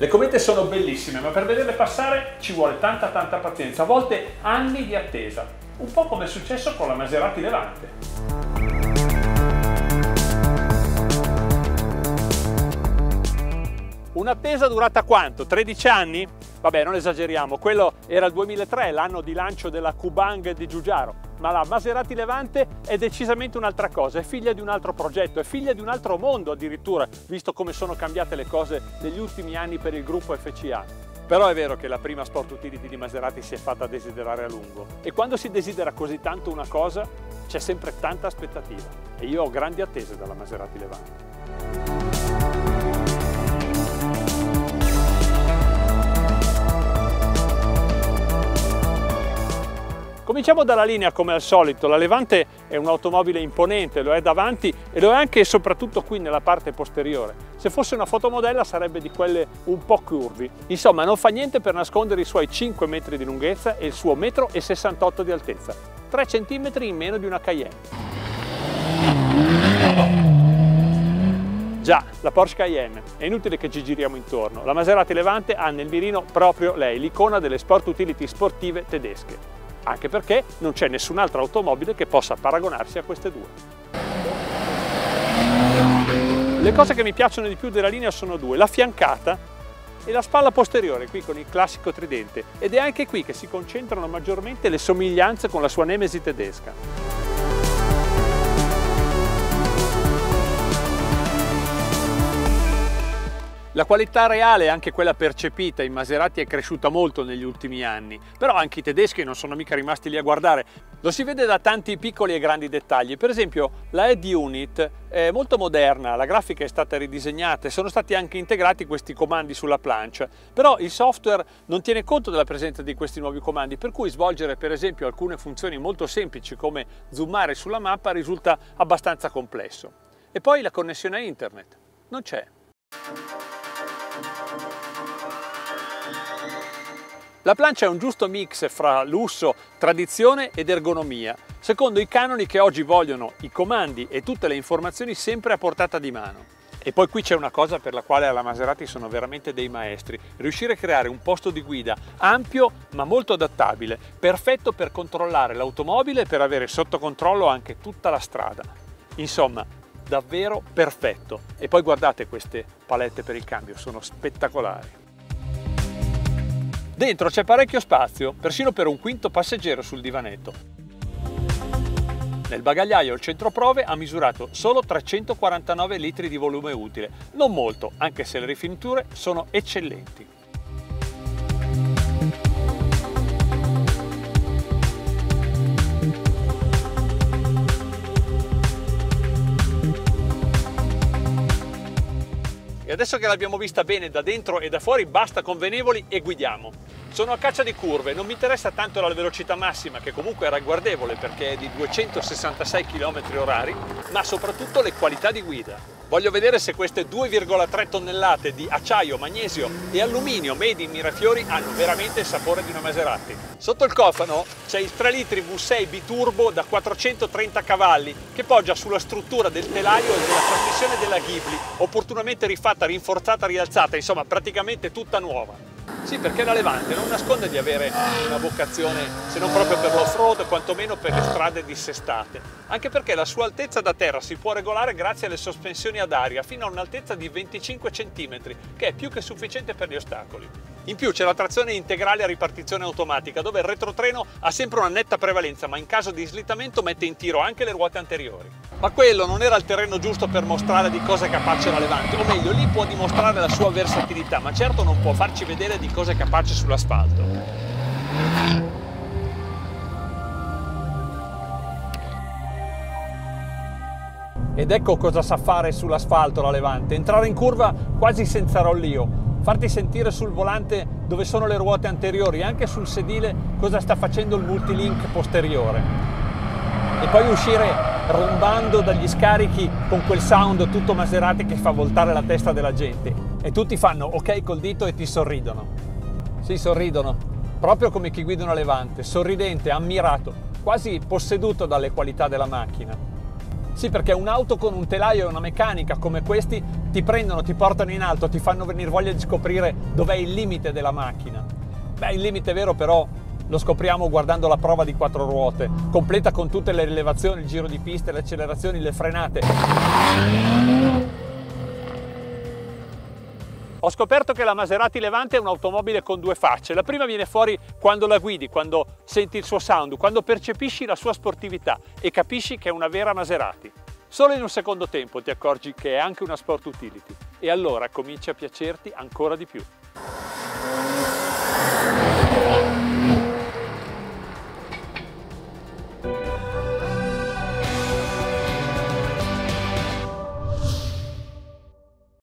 Le comete sono bellissime, ma per vederle passare ci vuole tanta pazienza, a volte anni di attesa, un po' come è successo con la Maserati Levante. Un'attesa durata quanto? 13 anni? Vabbè, non esageriamo, quello era il 2003, l'anno di lancio della Kubang di Giugiaro, ma la Maserati Levante è decisamente un'altra cosa, è figlia di un altro progetto, è figlia di un altro mondo addirittura, visto come sono cambiate le cose negli ultimi anni per il gruppo FCA. Però è vero che la prima Sport Utility di Maserati si è fatta desiderare a lungo, e quando si desidera così tanto una cosa c'è sempre tanta aspettativa, e io ho grandi attese dalla Maserati Levante. Cominciamo dalla linea come al solito, la Levante è un'automobile imponente, lo è davanti e lo è anche e soprattutto qui nella parte posteriore. Se fosse una fotomodella sarebbe di quelle un po' curvi, insomma non fa niente per nascondere i suoi 5 metri di lunghezza e il suo 1,68 m di altezza, 3 cm in meno di una Cayenne. Già, la Porsche Cayenne, è inutile che ci giriamo intorno, la Maserati Levante ha nel mirino proprio lei, l'icona delle sport utility sportive tedesche. Anche perché non c'è nessun'altra automobile che possa paragonarsi a queste due. Le cose che mi piacciono di più della linea sono due, la fiancata e la spalla posteriore, qui con il classico tridente, ed è anche qui che si concentrano maggiormente le somiglianze con la sua nemesi tedesca. La qualità reale, anche quella percepita in Maserati, è cresciuta molto negli ultimi anni, però anche i tedeschi non sono mica rimasti lì a guardare. Lo si vede da tanti piccoli e grandi dettagli, per esempio la head unit è molto moderna, la grafica è stata ridisegnata e sono stati anche integrati questi comandi sulla plancia, però il software non tiene conto della presenza di questi nuovi comandi, per cui svolgere per esempio alcune funzioni molto semplici come zoomare sulla mappa risulta abbastanza complesso. E poi la connessione a internet, non c'è. La plancia è un giusto mix fra lusso, tradizione ed ergonomia, secondo i canoni che oggi vogliono i comandi e tutte le informazioni sempre a portata di mano. E poi qui c'è una cosa per la quale alla Maserati sono veramente dei maestri, riuscire a creare un posto di guida ampio ma molto adattabile, perfetto per controllare l'automobile e per avere sotto controllo anche tutta la strada. Insomma, davvero perfetto. E poi guardate queste palette per il cambio, sono spettacolari. Dentro c'è parecchio spazio, persino per un quinto passeggero sul divanetto. Nel bagagliaio il centro prove ha misurato solo 349 litri di volume utile, non molto, anche se le rifiniture sono eccellenti. E adesso che l'abbiamo vista bene da dentro e da fuori, basta convenevoli e guidiamo. Sono a caccia di curve, non mi interessa tanto la velocità massima, che comunque è ragguardevole perché è di 266 km/h, ma soprattutto le qualità di guida. Voglio vedere se queste 2,3 tonnellate di acciaio, magnesio e alluminio made in Mirafiori hanno veramente il sapore di una Maserati. Sotto il cofano c'è il 3 litri V6 biturbo da 430 cavalli che poggia sulla struttura del telaio e della trasmissione della Ghibli, opportunamente rifatta, rinforzata, rialzata, insomma praticamente tutta nuova. Sì, perché la Levante non nasconde di avere una vocazione, se non proprio per l'off-road, quantomeno per le strade dissestate. Anche perché la sua altezza da terra si può regolare grazie alle sospensioni ad aria fino a un'altezza di 25 cm, che è più che sufficiente per gli ostacoli. In più c'è la trazione integrale a ripartizione automatica, dove il retrotreno ha sempre una netta prevalenza, ma in caso di slittamento mette in tiro anche le ruote anteriori. Ma quello non era il terreno giusto per mostrare di cosa è capace la Levante, o meglio, lì può dimostrare la sua versatilità, ma certo non può farci vedere di cosa è capace sull'asfalto. Ed ecco cosa sa fare sull'asfalto la Levante, entrare in curva quasi senza rollio, farti sentire sul volante dove sono le ruote anteriori, anche sul sedile cosa sta facendo il multilink posteriore, e poi uscire rombando dagli scarichi con quel sound tutto Maserati che fa voltare la testa della gente e tutti fanno ok col dito e ti sorridono. Sì, sorridono, proprio come chi guida una Levante, sorridente, ammirato, quasi posseduto dalle qualità della macchina. Sì, perché un'auto con un telaio e una meccanica come questi ti prendono, ti portano in alto, ti fanno venire voglia di scoprire dov'è il limite della macchina. Beh, il limite è vero, però lo scopriamo guardando la prova di 4 ruote, completa con tutte le rilevazioni, il giro di pista, le accelerazioni, le frenate. Ho scoperto che la Maserati Levante è un'automobile con due facce. La prima viene fuori quando la guidi, quando senti il suo sound, quando percepisci la sua sportività e capisci che è una vera Maserati. Solo in un secondo tempo ti accorgi che è anche una sport utility e allora comincia a piacerti ancora di più.